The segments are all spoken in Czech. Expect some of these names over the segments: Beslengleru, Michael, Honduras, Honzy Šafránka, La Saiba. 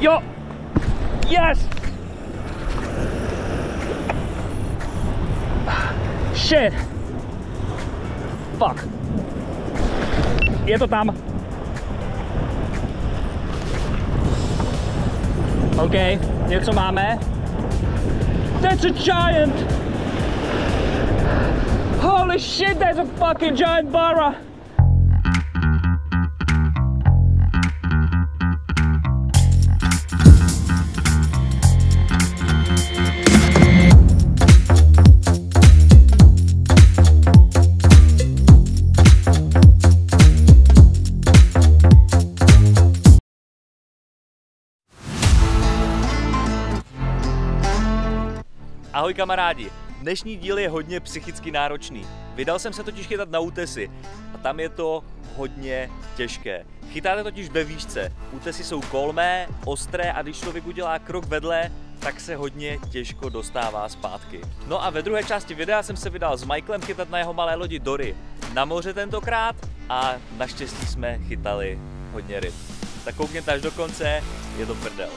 Jo! Yes! Shit! Fuck! Je to tam! OK, něco máme. That's a giant! Holy shit, that's a fucking giant barra! Ahoj kamarádi, dnešní díl je hodně psychicky náročný. Vydal jsem se totiž chytat na útesy a tam je to hodně těžké. Chytáte totiž ve výšce, útesy jsou kolmé, ostré a když člověk udělá krok vedle, tak se hodně těžko dostává zpátky. No a ve druhé části videa jsem se vydal s Michaelem chytat na jeho malé lodi Dory. Na moře tentokrát a naštěstí jsme chytali hodně ryb. Tak koukněte až do konce, je to prdel.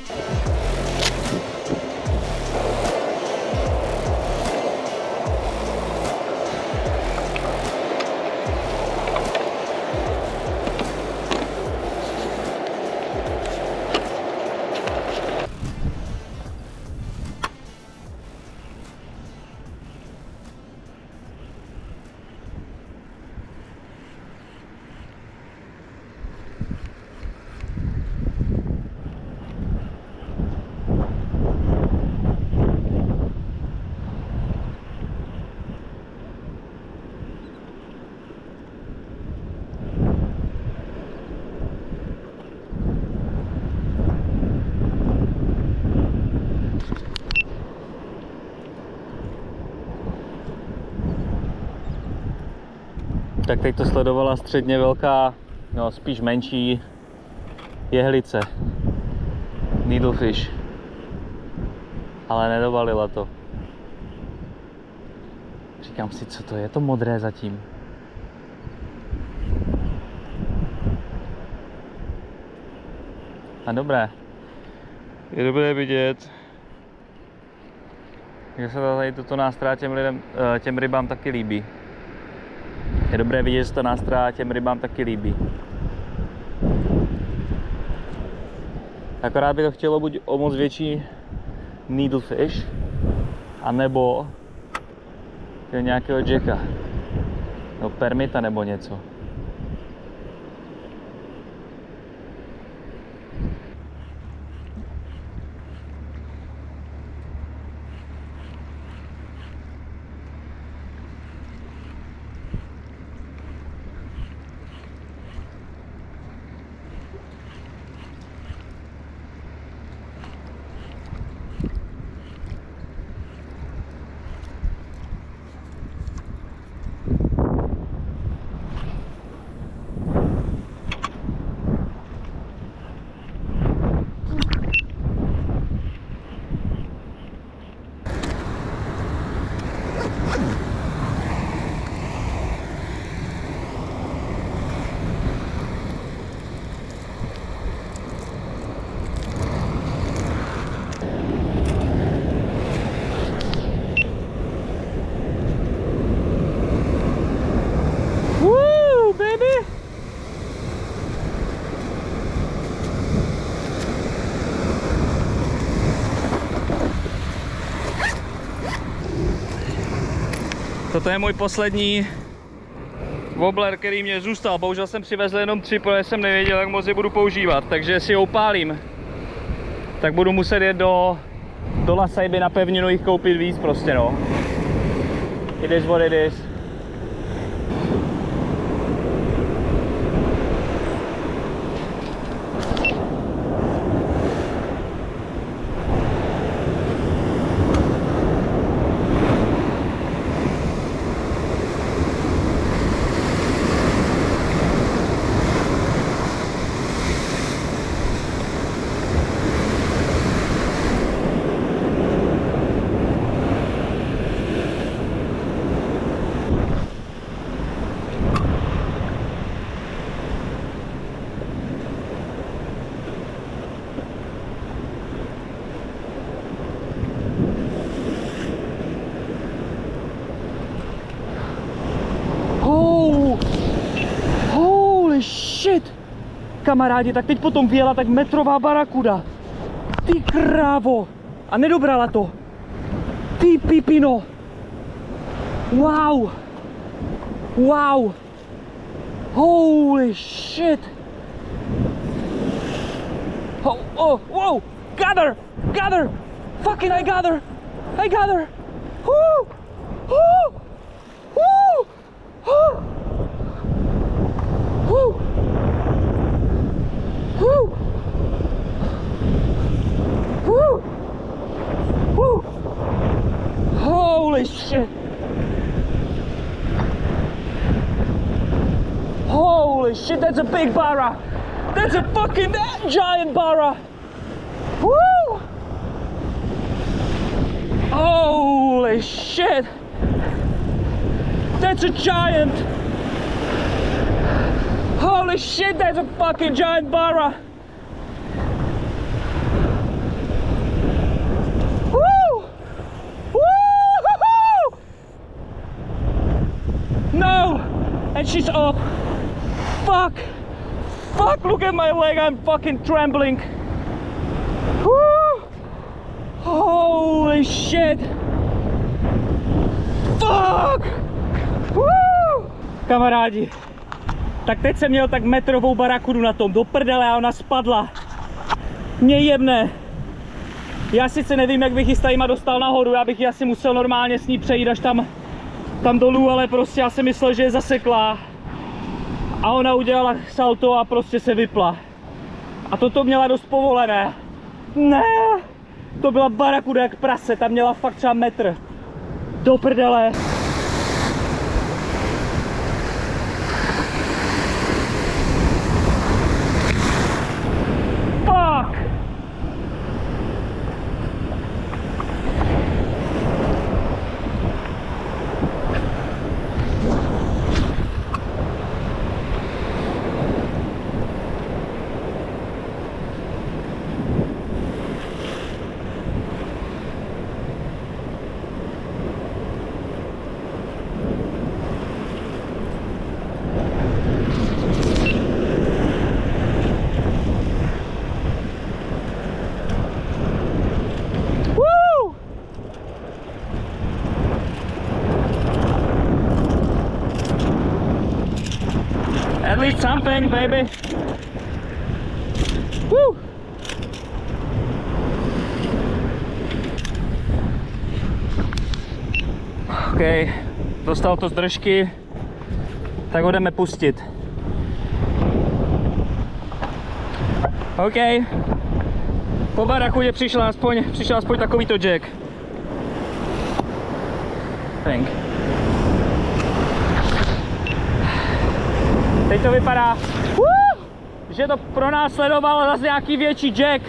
Tak teď to sledovala středně velká, no spíš menší jehlice. Needlefish. Ale nedovalila to. Říkám si, co to je, to modré zatím. A dobré. Je dobré vidět, že se tady toto nástroj těm rybám taky líbí. Je dobré vidět, že ta nástraha těm rybám taky líbí. Akorát by to chtělo buď o moc větší needlefish, anebo nějakého jacka, no permita nebo něco. To je můj poslední wobbler, který mě zůstal. Bohužel jsem přivezl jenom 3, protože jsem nevěděl, jak moc je budu používat. Takže si ho upálím, tak budu muset jít do La Saiby na pevninu jich koupit víc prostě, no. It is what it is. kamarádi, tak teď potom vyjela tak metrová barakuda. Ty krávo. A nedobrala to. Ty pipino. Wow. Wow. Holy shit. Oh, oh, whoa. Gather. Gather. Fucking I gather. I gather. Woo. Woo. Woo. Woo. Woo! Woo! Woo! Woo! Holy shit! Holy shit, that's a big barra! That's a fucking giant barra! Woo! Holy shit! That's a giant! Holy shit, that's a fucking giant barra! Woo! Woo-hoo-hoo! No! And she's up! Fuck! Fuck, look at my leg, I'm fucking trembling! Woo! Holy shit! Fuck! Woo! Kamarádi! Tak teď jsem měl tak metrovou barakudu na tom, do prdele, a ona spadla. Mě jebne. Já sice nevím, jak bych ji s tajima dostal nahoru, já bych ji asi musel normálně s ní přejít až tam dolů, ale prostě já jsem myslel, že je zaseklá. A ona udělala salto a prostě se vypla. A toto měla dost povolené. Ne, to byla barakuda jak prase, tam měla fakt třeba metr. Do prdele. Something, baby. Woo. OK, dostal to z držky, tak ho jdeme pustit. OK, po barakudě přišel aspoň takovýto jack. Thank you. Teď to vypadá, že to pronásledovalo zase nějaký větší jack.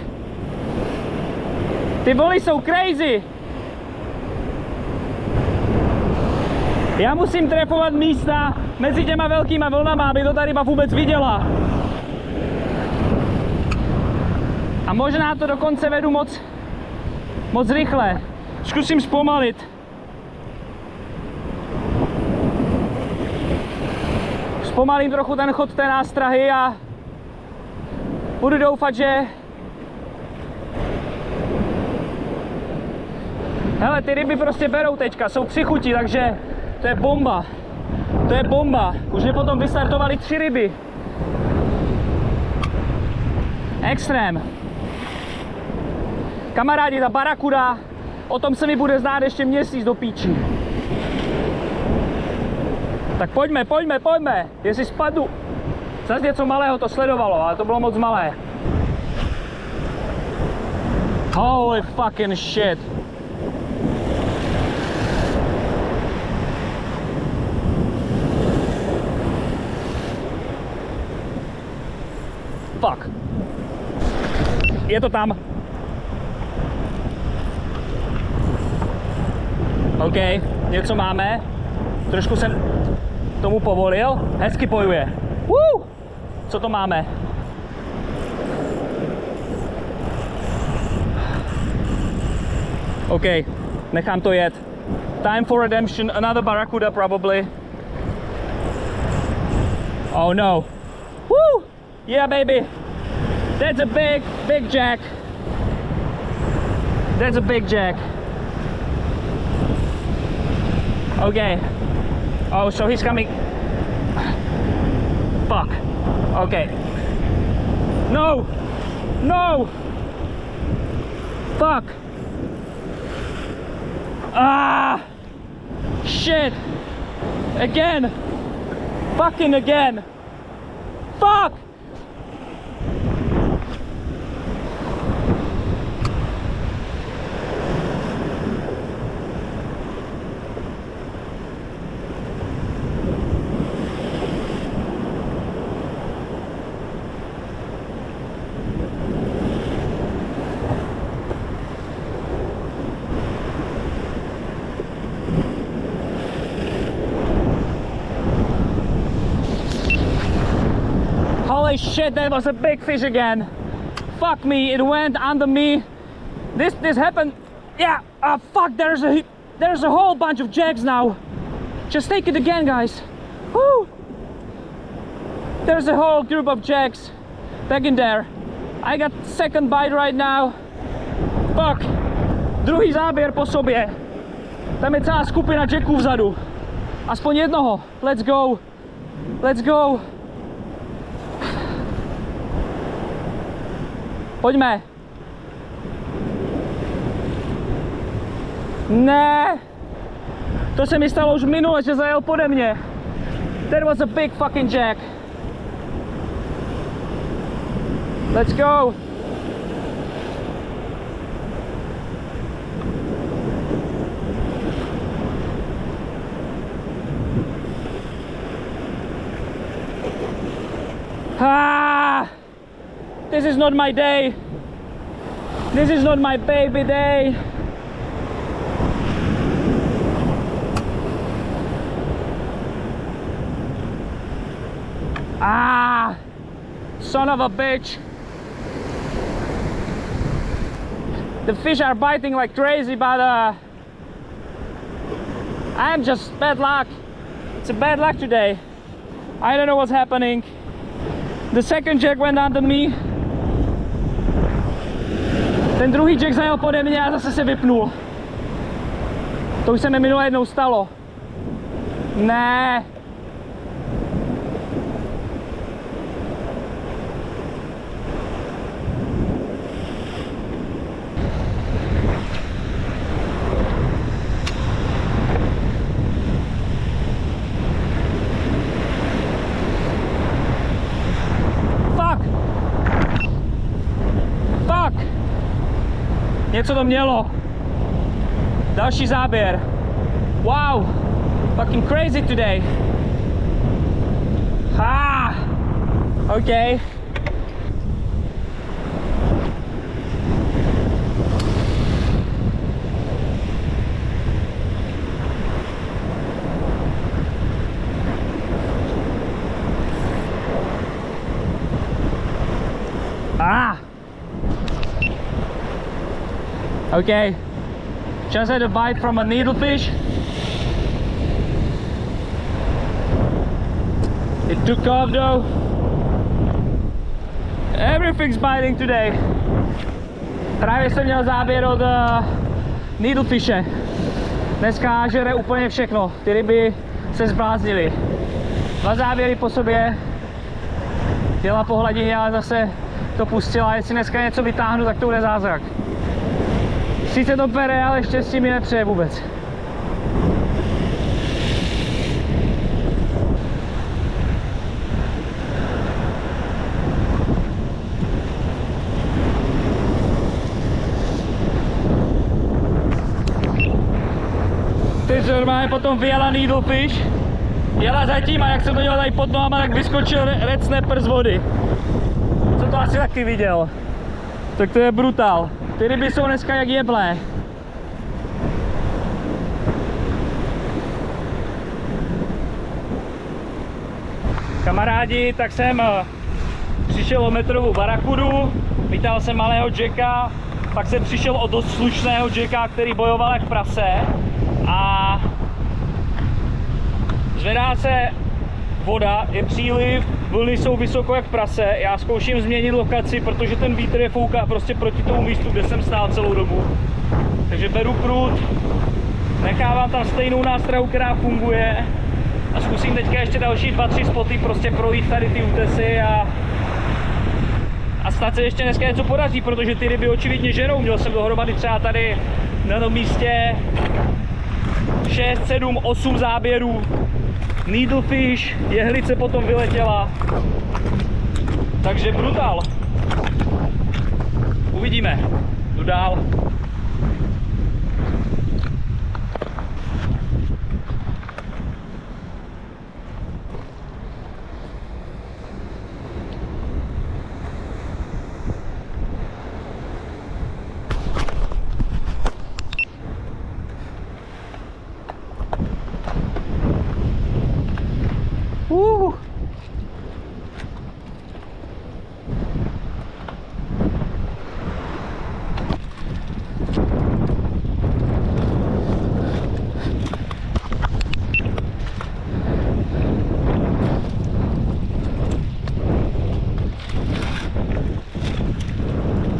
Ty vole jsou crazy. Já musím trefovat místa mezi těma velkýma vlnama, aby to ta ryba vůbec viděla. A možná to dokonce vedu moc rychle. Zkusím zpomalit. Pomalím trochu ten chod té nástrahy a budu doufat, že... Hele, ty ryby prostě berou teďka, jsou přichutí, takže to je bomba. To je bomba. Už mě potom vystartovaly 3 ryby. Extrém. Kamarádi, ta barakuda, o tom se mi bude znát ještě měsíc do píči. Tak pojďme, pojďme, pojďme, jestli spadnu. Zase něco malého to sledovalo, ale to bylo moc malé. Holy fucking shit. Fuck. Je to tam. OK, něco máme. Trošku jsem tomu povolil, hezky bojuje. Woo! Co to máme? OK, nechám to jet. Time for redemption, another barracuda probably. Oh no. Woo! Yeah, baby. That's a big, big jack. That's a big jack. Okay. Oh, so he's coming. Fuck. Okay. No! No! Fuck! Ah! Shit! Again! Fucking again! Fuck! Shit, that was a big fish again. Fuck me, it went under me. This happened. Yeah, fuck, there's a whole bunch of jacks now. Just take it again, guys. Woo. There's a whole group of jacks back in there. I got second bite right now. Fuck. Druhý záběr po sobě. Tam je celá skupina jacků vzadu. Aspoň jednoho. Let's go. Let's go. Pojďme. Ne. To se mi stalo už minule, že zajel pode mě. That was a big fucking jack. Let's go. Ah. This is not my day. This is not my baby day. Ah, son of a bitch. The fish are biting like crazy, but I'm just bad luck. It's a bad luck today. I don't know what's happening. The second jack went under me. Ten druhý jack zajel pode mě a zase se vypnul. To už se mi minule jednou stalo. Ne. Fuck! Něco to mělo. Další záběr. Wow! Fucking crazy today. Ha! Okay. Ah! Okay, just had a bite from a needlefish. It took off though. Everything's biting today. Právě jsem měl záběr od needlefishe. Dneska žere úplně všechno. Ty ryby se zbláznily. Dva záběry po sobě. Dělá po hladině, ale zase to pustila. Jestli dneska něco vytáhnu, tak to bude zázrak. Sice to pere, ale štěstí mi nepřeje vůbec. Teď normálně potom vyjela needlefish, jela zatím a jak se to dělal tady pod nohama, tak vyskočil red snapper z vody. Co to asi taky viděl. Tak to je brutál. Ty ryby jsou dneska jak jeblé. Kamarádi, tak jsem přišel o metrovou barakudu, vytáhl jsem malého jacka, pak jsem přišel o dost slušného jacka, který bojoval jak prase a zvedá se voda, je příliv, vlny jsou vysoko jak prase, já zkouším změnit lokaci, protože ten vítr je fouká prostě proti tomu místu, kde jsem stál celou dobu. Takže beru prut, nechávám tam stejnou nástrahu, která funguje, a zkusím teďka ještě další 2-3 spoty prostě projít tady ty útesy a snad se ještě dneska něco podaří, protože ty ryby očividně žerou. Měl jsem dohromady třeba tady na tom místě 6, 7, 8 záběrů. Needlefish, jehlice potom vyletěla. Takže brutál. Uvidíme. Jdu dál.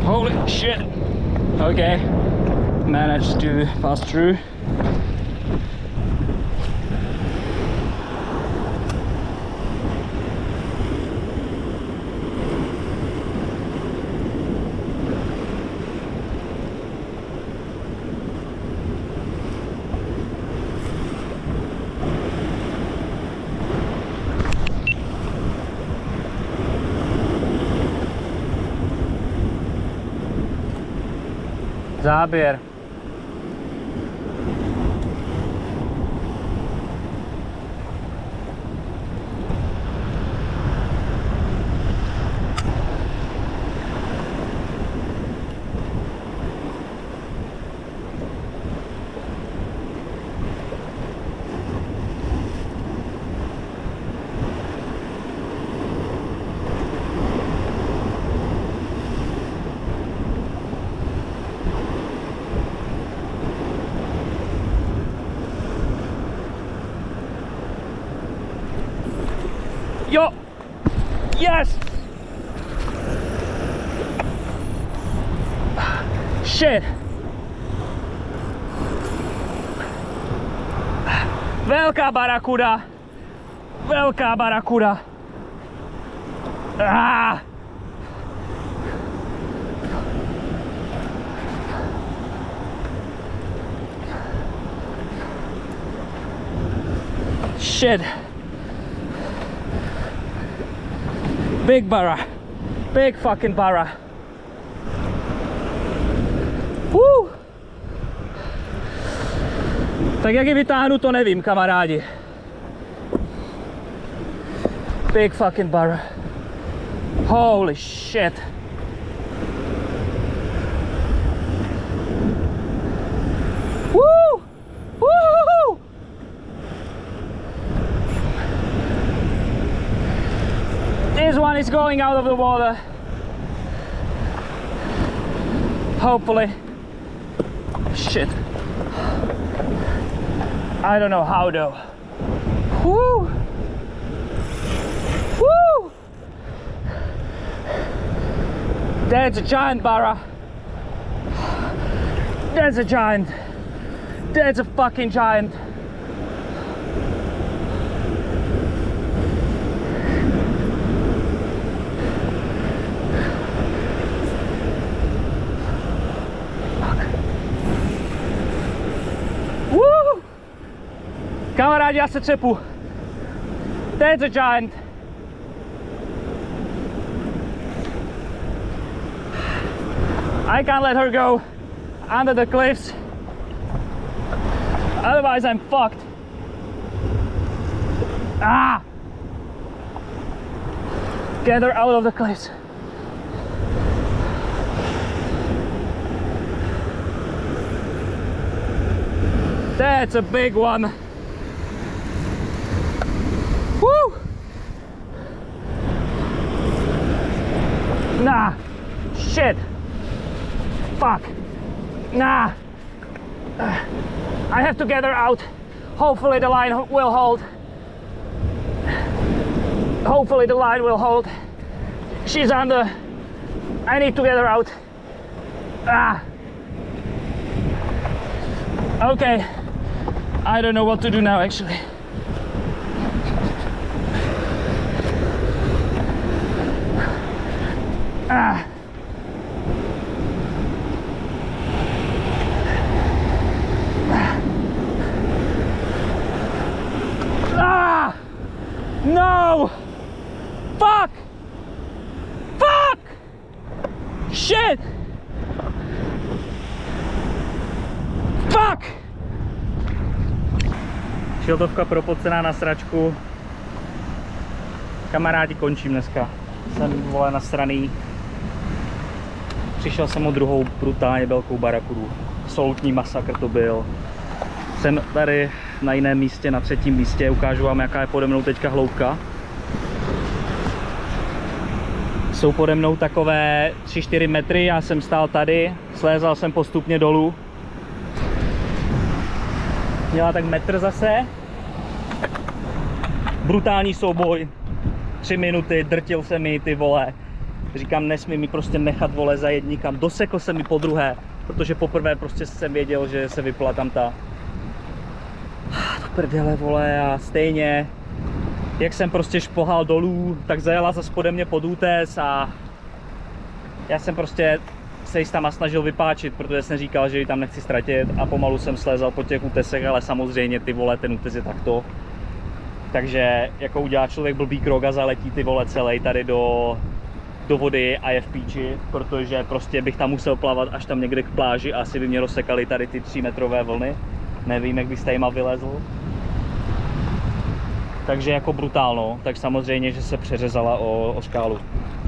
Holy shit! Okay, managed to pass through. Záběr. Jo! Yes! Shit! Velká barakuda! Velká barakuda! Ah! Shit! Big barra, big fucking barra. Woo! Tak jak ji vytáhnu, to nevím, kamarádi. Big fucking barra. Holy shit. Woo! Woo! This one is going out of the water. Hopefully. Shit. I don't know how though. Woo! Woo! That's a giant barra. That's a giant. That's a fucking giant. Kamarádi, já se třepu. That's a giant. I can't let her go under the cliffs. Otherwise I'm fucked. Ah! Get her out of the cliffs. That's a big one. Woo! Nah, shit. Fuck. Nah. I have to get her out. Hopefully the line will hold. Hopefully the line will hold. She's on the... I need to get her out. Ah. Okay. I don't know what to do now, actually. Ah. Ah. No. Fuck. Fuck. Shit. Fuck. Šiltovka propocená na sračku. Kamarádi, končím dneska. Jsem, vole, nasraný. Přišel jsem o druhou brutálně velkou barakudu. Absolutní masakr to byl. Jsem tady na jiném místě, na třetím místě. Ukážu vám, jaká je pode mnou teďka hloubka. Jsou pode mnou takové 3-4 metry. Já jsem stál tady, slézal jsem postupně dolů. Měla tak metr zase. Brutální souboj. 3 minuty, drtil se mi, ty vole. Říkám, nesmím mi prostě nechat, vole, zajet nikam. Dosekl jsem mi po druhé, protože poprvé prostě jsem věděl, že se vypla tam ta... To prdele, vole, a stejně, jak jsem prostě špohal dolů, tak zajela zase pode mě pod útes a... Já jsem prostě se jí tam snažil vypáčit, protože jsem říkal, že ji tam nechci ztratit a pomalu jsem slezal po těch útesech, ale samozřejmě, ty vole, ten útes je takto. Takže jako udělá člověk blbý krok a zaletí, ty vole, celý tady do vody a je v píči, protože prostě bych tam musel plavat až tam někde k pláži a asi by mě rozsekaly tady ty 3-metrové vlny. Nevím, jak bych s týma vylezl. Takže jako brutálno, tak samozřejmě, že se přeřezala o škálu.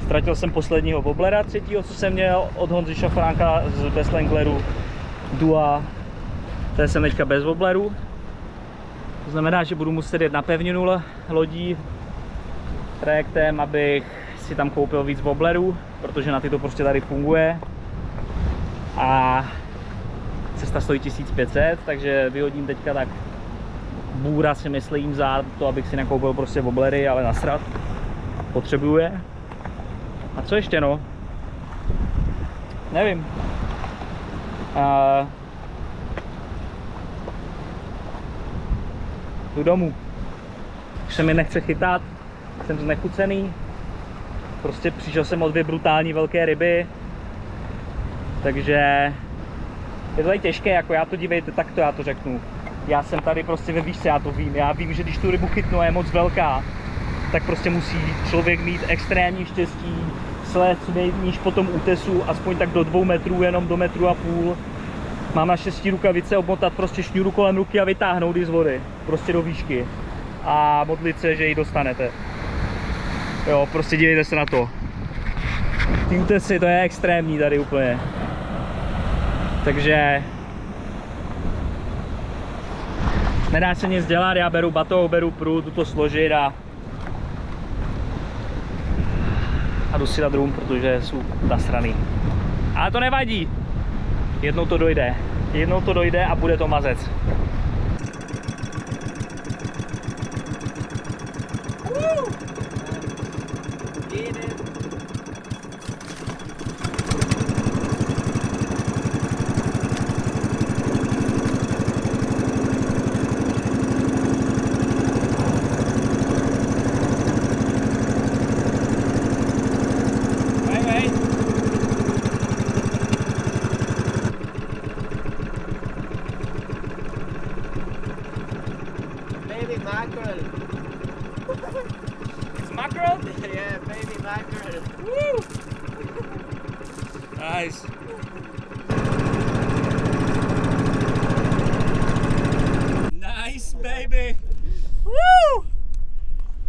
Ztratil jsem posledního boblera, třetího, co jsem měl od Honzy Šafránka z Beslengleru. Dua. To jsem teďka bez bobleru. To znamená, že budu muset jet na pevninu lodí trajektem, abych si tam koupil víc boblerů, protože na ty to prostě tady funguje. A cesta stojí 1500, takže vyhodím teďka tak bůra, si myslím, za to, abych si nakoupil prostě boblery, ale nasrat potřebuje. A co ještě, no? Nevím. Jdu domů. Už se mi nechce chytat, jsem znechucený. Prostě přišel jsem o 2 brutální velké ryby, takže je to tady těžké, jako já to, dívejte, takto já to řeknu. Já jsem tady prostě ve výšce, já to vím. Já vím, že když tu rybu chytnu a je moc velká, tak prostě musí člověk mít extrémní štěstí, slézt nejníž po tom útesu, aspoň tak do 2 metrů, jenom do 1,5 metru. Mám na 6 rukavice, obmotat prostě šňůru kolem ruky a vytáhnout ji z vody, prostě do výšky. A modlit se, že ji dostanete. Jo, prostě dívejte se na to. Ty útesy, to je extrémní tady úplně. Takže... Nedá se nic dělat, já beru batoh, beru prut, jdu to složit a jdu si dát rum, protože jsou nasraný. Ale to nevadí. Jednou to dojde. Jednou to dojde a bude to mazec. Mackerel. It's mackerel? Yeah, baby mackerel. Woo! Nice. Nice, baby. Woo!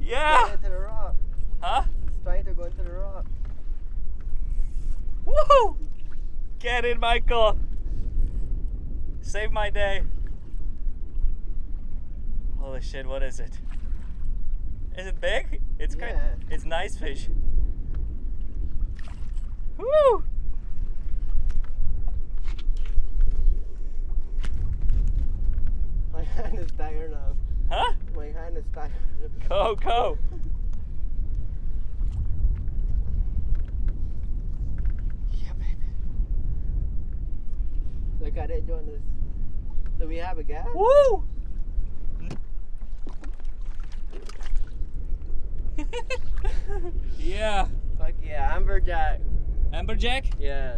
Yeah. Straight to the rock. Huh? Straight to go to the rock. Woo! Get in, Michael. Save my day. Holy shit, what is it? Is it big? It's good. Yeah. It's nice fish. Woo! My hand is tired now. Huh? My hand is tired. Go, go! got it doing this. Do we have a gas? Woo! Yeah. Fuck yeah, amberjack. Amberjack? Yeah.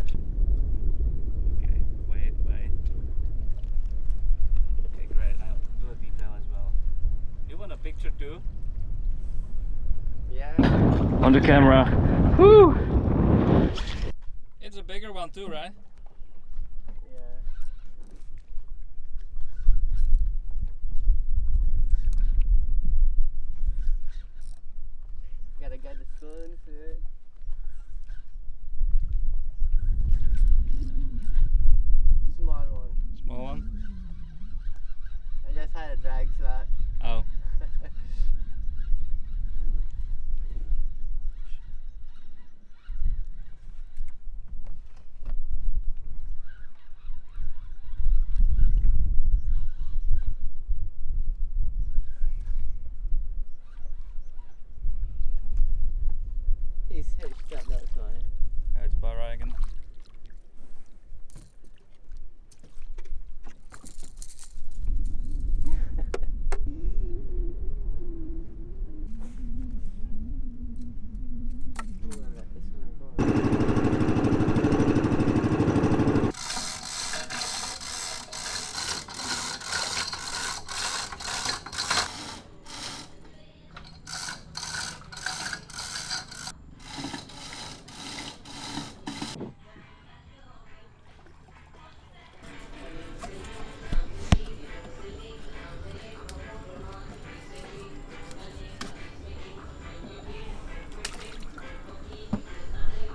Okay, wait, wait. Okay, great. I'll do a detail as well. You want a picture too? Yeah. On the camera. Woo! It's a bigger one too, right? Got the sun set. Small one. Small one? I just had a drag slot. Oh.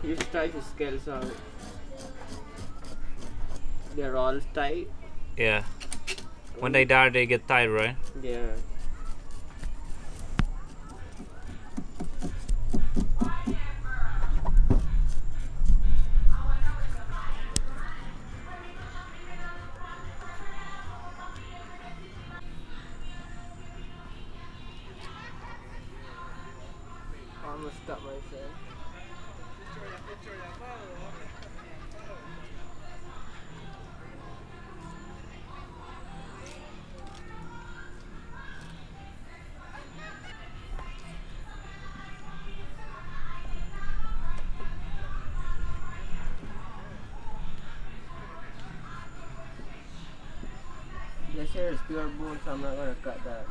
These type of scales are, they're all tight. Yeah. When they die, they get tight, right? Yeah. I almost cut myself. This hair is pure bone, so I'm not gonna cut that.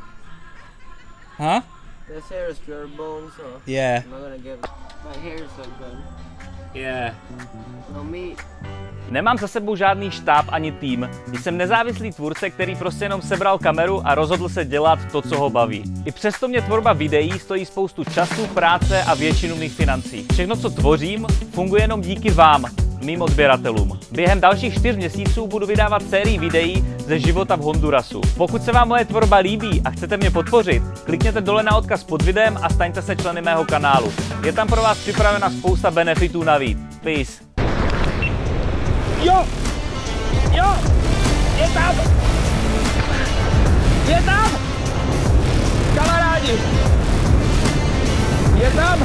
Huh? This hair is pure bone, so yeah. I'm not gonna give it. My hair is so good. Yeah. No meat. Nemám za sebou žádný štáb ani tým. Jsem nezávislý tvůrce, který prostě jenom sebral kameru a rozhodl se dělat to, co ho baví. I přesto mě tvorba videí stojí spoustu času, práce a většinu mých financí. Všechno, co tvořím, funguje jenom díky vám, mým odběratelům. Během dalších 4 měsíců budu vydávat sérii videí ze života v Hondurasu. Pokud se vám moje tvorba líbí a chcete mě podpořit, klikněte dole na odkaz pod videem a staňte se členy mého kanálu. Je tam pro vás připravena spousta benefitů navíc. Peace. Jo! Jo! Je tam! Je tam! Kamarádi! Je tam!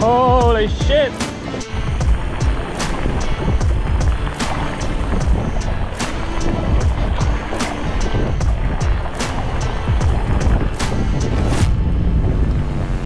Holy shit!